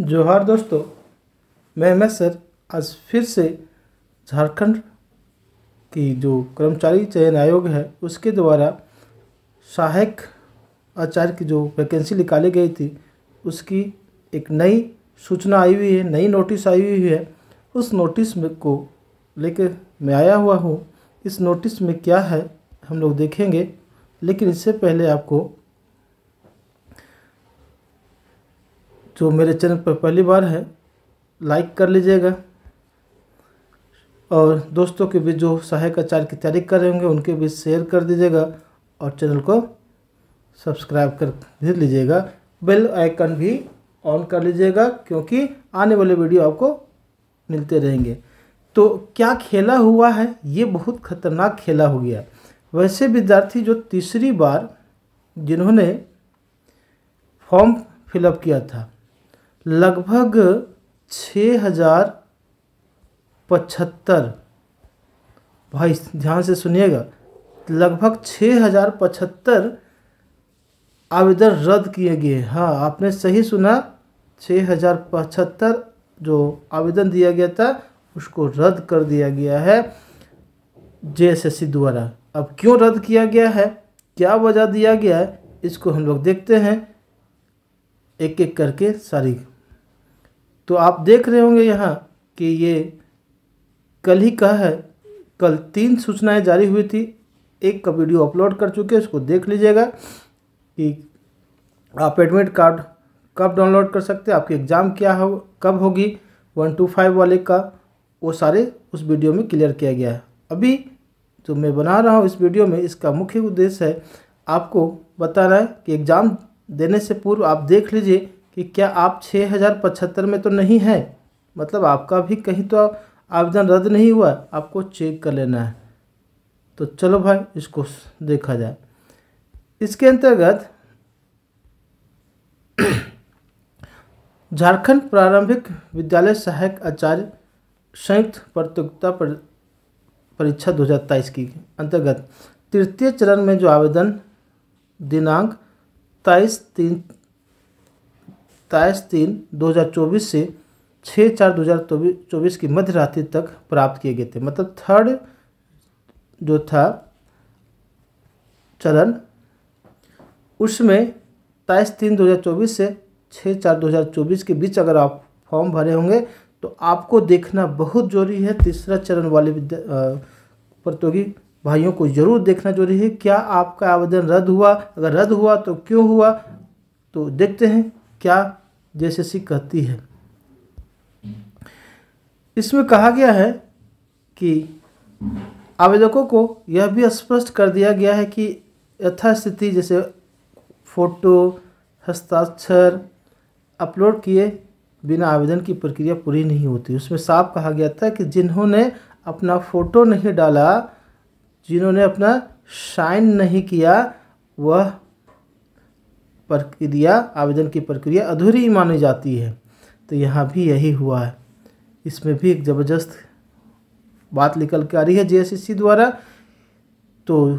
जोहार दोस्तों, मैं एम एस सर आज फिर से झारखंड की जो कर्मचारी चयन आयोग है उसके द्वारा सहायक आचार्य की जो वैकेंसी निकाली गई थी उसकी एक नई सूचना आई हुई है, नई नोटिस आई हुई है। उस नोटिस में को लेकर मैं आया हुआ हूँ। इस नोटिस में क्या है हम लोग देखेंगे, लेकिन इससे पहले आपको जो मेरे चैनल पर पहली बार है लाइक कर लीजिएगा और दोस्तों के बीच जो सहायक आचार्य की तैयारी कर रहे होंगे उनके बीच शेयर कर दीजिएगा और चैनल को सब्सक्राइब कर भी लीजिएगा। बेल आइकन भी ऑन कर लीजिएगा क्योंकि आने वाले वीडियो आपको मिलते रहेंगे। तो क्या खेला हुआ है, ये बहुत खतरनाक खेला हो गया। वैसे विद्यार्थी जो तीसरी बार जिन्होंने फॉर्म फिलअप किया था लगभग 6,075, भाई ध्यान से सुनिएगा, लगभग 6,075 आवेदन रद्द किए गए। हाँ, आपने सही सुना, 6,075 जो आवेदन दिया गया था उसको रद्द कर दिया गया है जेएसएससी द्वारा। अब क्यों रद्द किया गया है, क्या वजह दिया गया है, इसको हम लोग देखते हैं एक एक करके सारी। तो आप देख रहे होंगे यहाँ कि ये कल ही का है, कल 3 सूचनाएं जारी हुई थी, एक का वीडियो अपलोड कर चुके हैं, उसको देख लीजिएगा कि आप एडमिट कार्ड कब डाउनलोड कर सकते हैं, आपकी एग्ज़ाम क्या हो, कब होगी, 1 to 5 वाले का, वो सारे उस वीडियो में क्लियर किया गया है। अभी जो मैं बना रहा हूँ इस वीडियो में, इसका मुख्य उद्देश्य है आपको बताना है कि एग्ज़ाम देने से पूर्व आप देख लीजिए कि क्या आप 6,075 में तो नहीं है, मतलब आपका भी कहीं तो आवेदन रद्द नहीं हुआ, आपको चेक कर लेना है। तो चलो भाई इसको देखा जाए। इसके अंतर्गत झारखंड प्रारंभिक विद्यालय सहायक आचार्य संयुक्त प्रतियोगिता परीक्षा 2023 की अंतर्गत तृतीय चरण में जो आवेदन दिनांक 23/3/2024 से 6/4/2024 की मध्य रात्रि तक प्राप्त किए गए थे। मतलब थर्ड जो था चरण, उसमें 23/3/2024 से 6/4/2024 के बीच अगर आप फॉर्म भरे होंगे तो आपको देखना बहुत जरूरी है। तीसरा चरण वाले प्रतियोगी भाइयों को जरूर देखना जरूरी है, क्या आपका आवेदन रद्द हुआ, अगर रद्द हुआ तो क्यों हुआ। तो देखते हैं क्या जेएसएससी कहती है। इसमें कहा गया है कि आवेदकों को यह भी स्पष्ट कर दिया गया है कि यथास्थिति जैसे फोटो, हस्ताक्षर अपलोड किए बिना आवेदन की प्रक्रिया पूरी नहीं होती। उसमें साफ कहा गया था कि जिन्होंने अपना फ़ोटो नहीं डाला, जिन्होंने अपना साइन नहीं किया, वह प्रक्रिया, आवेदन की प्रक्रिया अधूरी मानी जाती है। तो यहाँ भी यही हुआ है। इसमें भी एक ज़बरदस्त बात निकल के आ रही है जेएसएससी द्वारा, तो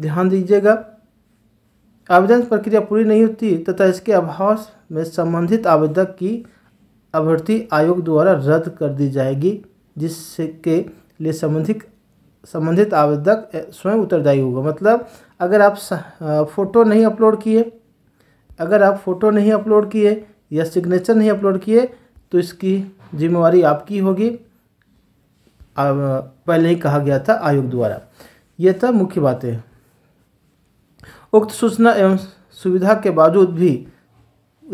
ध्यान दीजिएगा। आवेदन प्रक्रिया पूरी नहीं होती तथा इसके अभाव में संबंधित आवेदक की अभ्यर्थी आयोग द्वारा रद्द कर दी जाएगी, जिसके लिए संबंधित आवेदक स्वयं उत्तरदायी होगा। मतलब अगर आप फ़ोटो नहीं अपलोड किए, या सिग्नेचर नहीं अपलोड किए तो इसकी जिम्मेवारी आपकी होगी, पहले ही कहा गया था आयोग द्वारा। यह था मुख्य बातें। उक्त सूचना एवं सुविधा के बावजूद भी,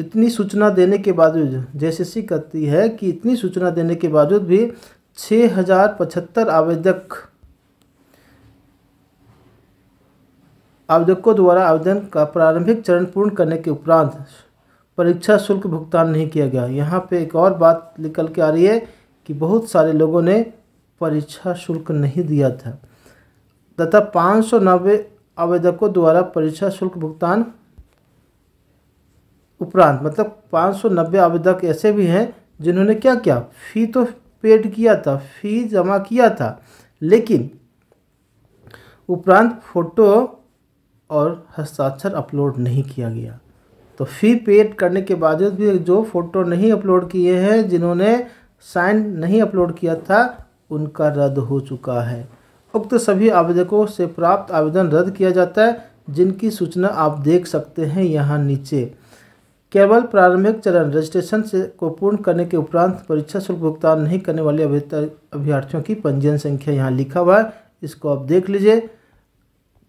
इतनी सूचना देने के बावजूद जेएसएससी कहती है कि इतनी सूचना देने के बावजूद भी 6,075 आवेदकों द्वारा आवेदन का प्रारंभिक चरण पूर्ण करने के उपरांत परीक्षा शुल्क भुगतान नहीं किया गया। यहाँ पे एक और बात निकल के आ रही है कि बहुत सारे लोगों ने परीक्षा शुल्क नहीं दिया था तथा 590 आवेदकों द्वारा परीक्षा शुल्क भुगतान उपरांत, मतलब 590 आवेदक ऐसे भी हैं जिन्होंने क्या किया, फ़ी तो पेड किया था, फी जमा किया था, लेकिन उपरांत फ़ोटो और हस्ताक्षर अपलोड नहीं किया गया। तो फ़ी पेड करने के बावजूद भी जो फ़ोटो नहीं अपलोड किए हैं, जिन्होंने साइन नहीं अपलोड किया था, उनका रद्द हो चुका है। उक्त सभी आवेदकों से प्राप्त आवेदन रद्द किया जाता है, जिनकी सूचना आप देख सकते हैं यहाँ नीचे। केवल प्रारंभिक चरण रजिस्ट्रेशन से को पूर्ण करने के उपरांत परीक्षा शुल्क भुगतान नहीं करने वाले अभ्यर्थियों की पंजीयन संख्या यहाँ लिखा हुआ है, इसको आप देख लीजिए।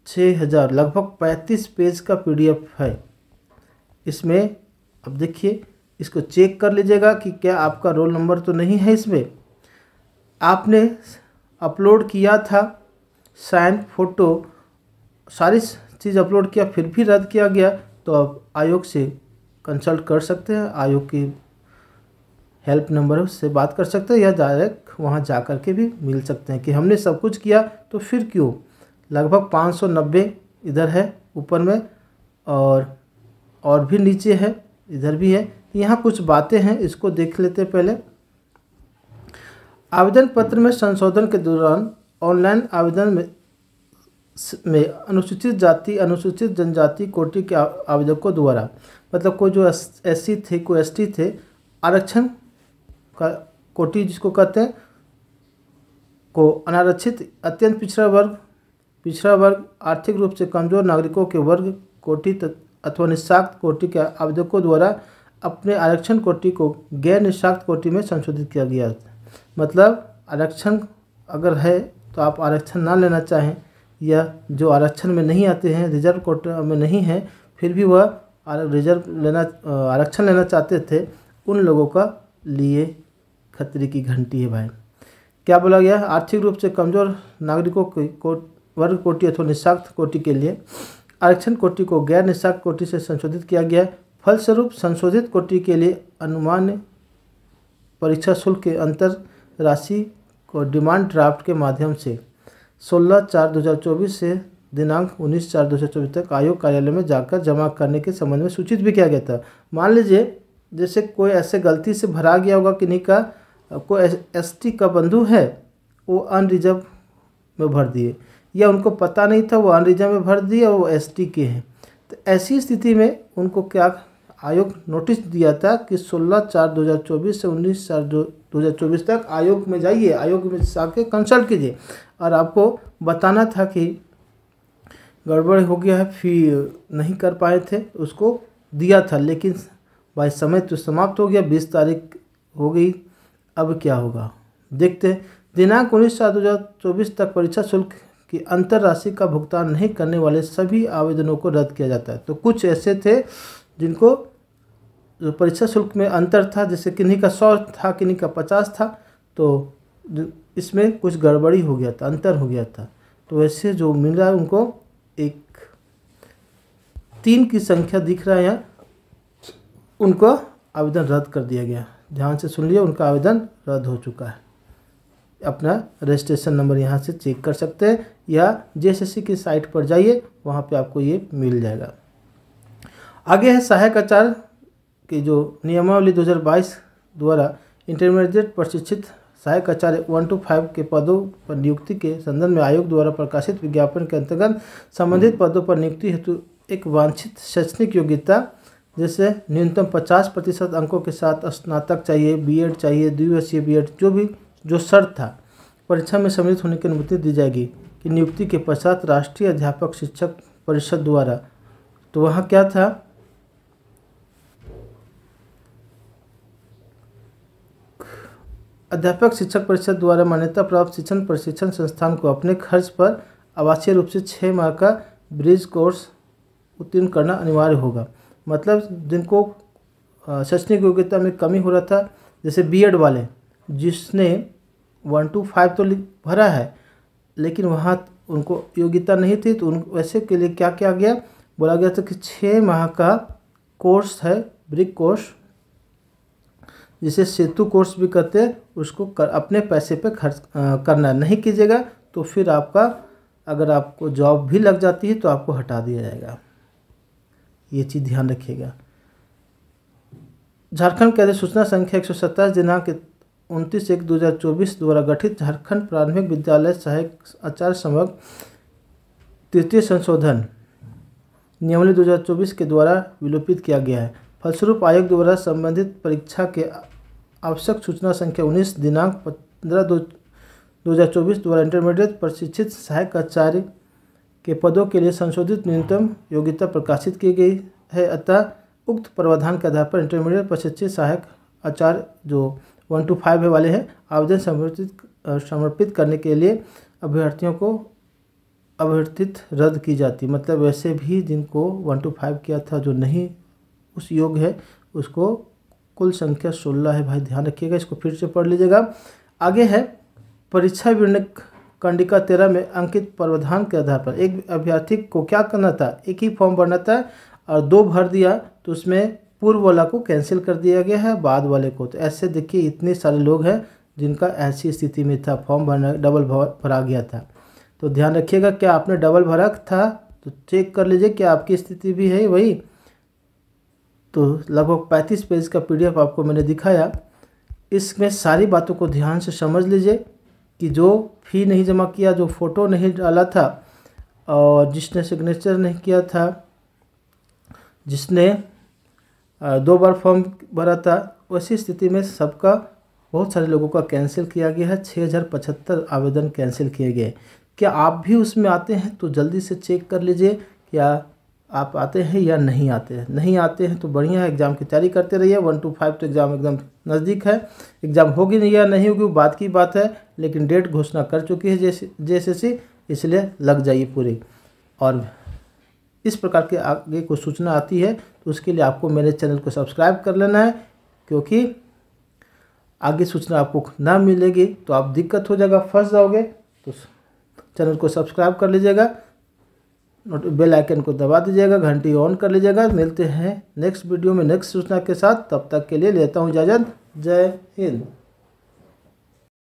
6000 लगभग 35 पेज का पीडीएफ है। इसमें अब देखिए, इसको चेक कर लीजिएगा कि क्या आपका रोल नंबर तो नहीं है। इसमें आपने अपलोड किया था साइन, फ़ोटो, सारी चीज़ अपलोड किया, फिर भी रद्द किया गया, तो आप आयोग से कंसल्ट कर सकते हैं, आयोग की हेल्प नंबर से बात कर सकते हैं, या डायरेक्ट वहां जा कर के भी मिल सकते हैं कि हमने सब कुछ किया तो फिर क्यों। लगभग 590 इधर है ऊपर में, और भी नीचे है, इधर भी है। यहाँ कुछ बातें हैं, इसको देख लेते पहले। आवेदन पत्र में संशोधन के दौरान ऑनलाइन आवेदन में अनुसूचित जाति, अनुसूचित जनजाति कोटि के आवेदकों द्वारा, मतलब कोई जो एससी थे, कोई एसटी थे, आरक्षण का कोटि जिसको कहते हैं, को अनारक्षित, अत्यंत पिछड़ा वर्ग, आर्थिक रूप से कमजोर नागरिकों के वर्ग कोटि अथवा निःशक्त कोटि के आवेदकों द्वारा अपने आरक्षण कोटि को गैर निःशक्त कोटि में संशोधित किया गया है। मतलब आरक्षण अगर है तो आप आरक्षण ना लेना चाहें, या जो आरक्षण में नहीं आते हैं, रिजर्व कोटा में नहीं है, फिर भी वह आरक्षण लेना चाहते थे, उन लोगों का लिए खतरे की घंटी है भाई। क्या बोला गया, आर्थिक रूप से कमज़ोर नागरिकों के वर्ग कोटि अथवा निःशक्त कोटि के लिए आरक्षण कोटि को गैर निःशक्त कोटि से संशोधित किया गया। फलस्वरूप संशोधित कोटि के लिए अनुमान परीक्षा शुल्क के अंतर राशि को डिमांड ड्राफ्ट के माध्यम से 16/4/2024 से दिनांक 19/4/2024 तक आयोग कार्यालय में जाकर जमा करने के संबंध में सूचित भी किया गया था। मान लीजिए जैसे कोई ऐसे गलती से भरा गया होगा कि नहीं का कोई एसटी का बंधु है, वो अनरिजर्व में भर दिए, या उनको पता नहीं था वो अनरिजर्व में भर दिए और वो एसटी के हैं, तो ऐसी स्थिति में उनको क्या आयोग नोटिस दिया था कि 16/4/2024 से 19/4/2024 तक आयोग में जाइए, आयोग में जाके कंसल्ट कीजिए, और आपको बताना था कि गड़बड़ हो गया है, फी नहीं कर पाए थे, उसको दिया था। लेकिन भाई समय तो समाप्त हो गया, 20 तारीख हो गई, अब क्या होगा देखते हैं। दिनांक 19/4/2024 तक परीक्षा शुल्क कि अंतर राशि का भुगतान नहीं करने वाले सभी आवेदनों को रद्द किया जाता है। तो कुछ ऐसे थे जिनको परीक्षा शुल्क में अंतर था, जैसे किन्हीं का 100 था, किन्हीं का 50 था, तो इसमें कुछ गड़बड़ी हो गया था, अंतर हो गया था, तो वैसे जो मिल रहा है उनको 1-3 की संख्या दिख रहा है यहाँ, उनको आवेदन रद्द कर दिया गया। ध्यान से सुन लिए, उनका आवेदन रद्द हो चुका है। अपना रजिस्ट्रेशन नंबर यहाँ से चेक कर सकते हैं, या जेएसएससी की साइट पर जाइए, वहाँ पे आपको ये मिल जाएगा। आगे है सहायक आचार्य की जो नियमावली 2022 द्वारा इंटरमीडिएट प्रशिक्षित सहायक आचार्य 1 से 5 के पदों पर नियुक्ति के संदर्भ में आयोग द्वारा प्रकाशित विज्ञापन के अंतर्गत संबंधित पदों पर नियुक्ति हेतु एक वांछित शैक्षणिक योग्यता, जैसे न्यूनतम 50% अंकों के साथ स्नातक चाहिए, BEd चाहिए, DSC BEd, जो शर्त था, परीक्षा में सम्मिलित होने की अनुमति दी जाएगी कि नियुक्ति के पश्चात राष्ट्रीय अध्यापक शिक्षक परिषद द्वारा, तो वहाँ क्या था, अध्यापक शिक्षक परिषद द्वारा मान्यता प्राप्त शिक्षण प्रशिक्षण संस्थान को अपने खर्च पर आवासीय रूप से 6 माह का ब्रिज कोर्स उत्तीर्ण करना अनिवार्य होगा। मतलब जिनको शैक्षणिक योग्यता में कमी हो रहा था, जैसे BEd वाले, जिसने 1 से 5 तो भरा है, लेकिन वहाँ उनको योग्यता नहीं थी, तो उन वैसे के लिए क्या किया गया, बोला गया था कि 6 माह का कोर्स है, ब्रिक कोर्स, जिसे सेतु कोर्स भी कहते हैं, उसको अपने पैसे पे खर्च करना नहीं कीजिएगा, तो फिर आपका अगर आपको जॉब भी लग जाती है तो आपको हटा दिया जाएगा। ये चीज़ ध्यान रखिएगा। झारखंड के अधिसूचना संख्या 127 दिनांक 29/1/2024 द्वारा गठित झारखंड प्राथमिक विद्यालय सहायक आचार्य संवर्ग तृतीय संशोधन नियमावली 2024 के द्वारा विलोपित किया गया है। फलस्वरूप आयोग द्वारा संबंधित परीक्षा के आवश्यक सूचना संख्या 19 दिनांक 15/2/2024 द्वारा इंटरमीडिएट प्रशिक्षित सहायक कर्मचारी के पदों के लिए संशोधित न्यूनतम योग्यता प्रकाशित की गई है। अतः उक्त प्रावधान के आधार पर इंटरमीडिएट प्रशिक्षित सहायक आचार्य जो 1 to 5 वाले हैं, आवेदन समर्पित करने के लिए अभ्यर्थियों को अभ्यर्थित रद्द की जाती। मतलब वैसे भी जिनको 1 to 5 किया था, जो नहीं उस योग है, उसको कुल संख्या 16 है। भाई ध्यान रखिएगा, इसको फिर से पढ़ लीजिएगा। आगे है परीक्षा विवरण कंडिका 13 में अंकित प्रावधान के आधार पर एक अभ्यर्थी को क्या करना था, एक ही फॉर्म भरना था और 2 भर दिया तो उसमें पूर्व वाला को कैंसिल कर दिया गया है, बाद वाले को। तो ऐसे देखिए इतने सारे लोग हैं जिनका ऐसी स्थिति में था, फॉर्म भरना डबल भरा गया था। तो ध्यान रखिएगा, क्या आपने डबल भरा था तो चेक कर लीजिए क्या आपकी स्थिति भी है वही। तो लगभग 35 पेज का PDF आपको मैंने दिखाया, इसमें सारी बातों को ध्यान से समझ लीजिए कि जो फी नहीं जमा किया, जो फ़ोटो नहीं डाला था और जिसने सिग्नेचर नहीं किया था, जिसने 2 बार फॉर्म भरा था, वैसी स्थिति में सबका, बहुत सारे लोगों का कैंसिल किया गया है। 6075 आवेदन कैंसिल किए गए। क्या आप भी उसमें आते हैं तो जल्दी से चेक कर लीजिए क्या आप आते हैं या नहीं आते हैं। नहीं आते हैं तो बढ़िया है, एग्ज़ाम की तैयारी करते रहिए। 1 to 5 तो एग्ज़ाम एकदम नज़दीक है। एग्ज़ाम होगी नहीं या नहीं होगी बात की बात है, लेकिन डेट घोषणा कर चुकी है जेएसएससी, इसलिए लग जाइए पूरी। और इस प्रकार के आगे कोई सूचना आती है तो उसके लिए आपको मेरे चैनल को सब्सक्राइब कर लेना है, क्योंकि आगे सूचना आपको ना मिलेगी तो आप दिक्कत हो जाएगा, फंस जाओगे। तो चैनल को सब्सक्राइब कर लीजिएगा, बेल आइकन को दबा दीजिएगा, घंटी ऑन कर लीजिएगा। मिलते हैं नेक्स्ट वीडियो में नेक्स्ट सूचना के साथ, तब तक के लिए लेता हूँ इजाज़त। जय हिंद।